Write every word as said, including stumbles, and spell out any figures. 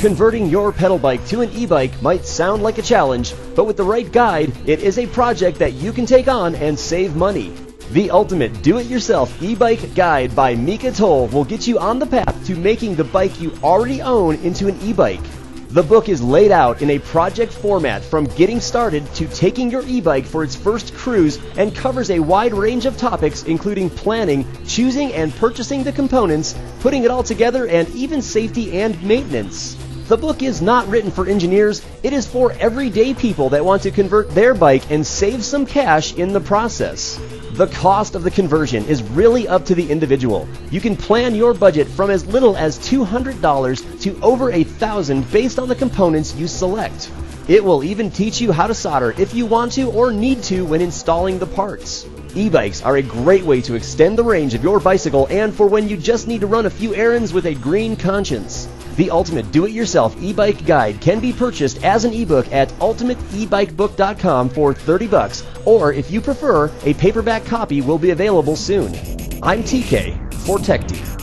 Converting your pedal bike to an e-bike might sound like a challenge, but with the right guide, it is a project that you can take on and save money. The Ultimate Do-It-Yourself E-Bike Guide by Micah Toll will get you on the path to making the bike you already own into an e-bike. The book is laid out in a project format from getting started to taking your e-bike for its first cruise and covers a wide range of topics including planning, choosing and purchasing the components, putting it all together, and even safety and maintenance. The book is not written for engineers, it is for everyday people that want to convert their bike and save some cash in the process. The cost of the conversion is really up to the individual. You can plan your budget from as little as two hundred dollars to over one thousand dollars based on the components you select. It will even teach you how to solder if you want to or need to when installing the parts. E-bikes are a great way to extend the range of your bicycle and for when you just need to run a few errands with a green conscience. The Ultimate Do-It-Yourself E-Bike Guide can be purchased as an ebook at ultimate e bike book dot com for thirty bucks, or if you prefer, a paperback copy will be available soon. I'm T K for T E K D.